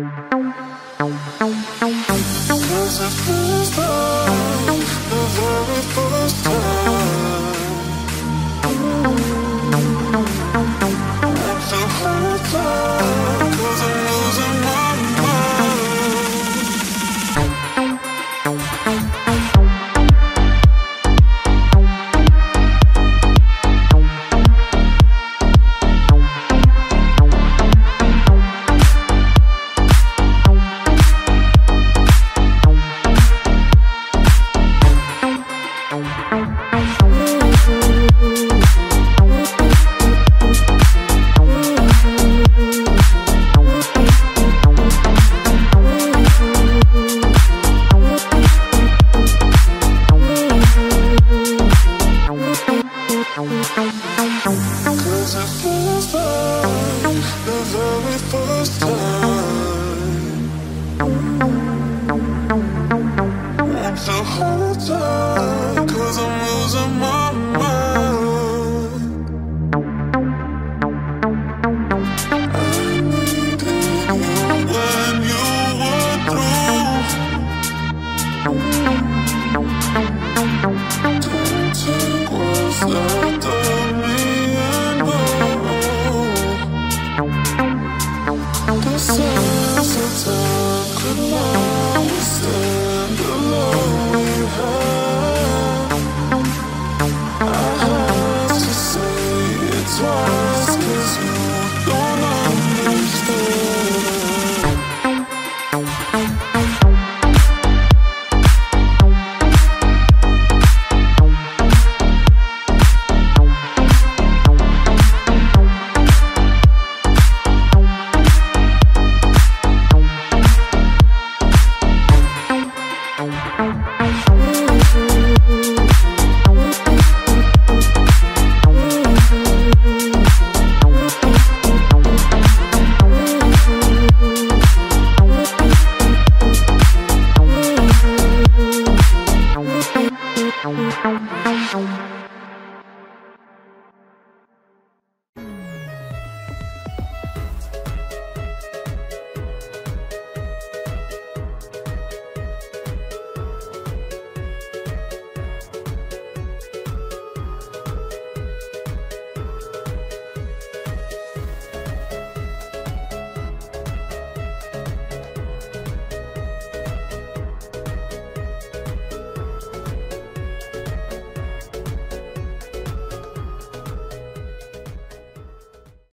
It's a good night, send a lonely heart.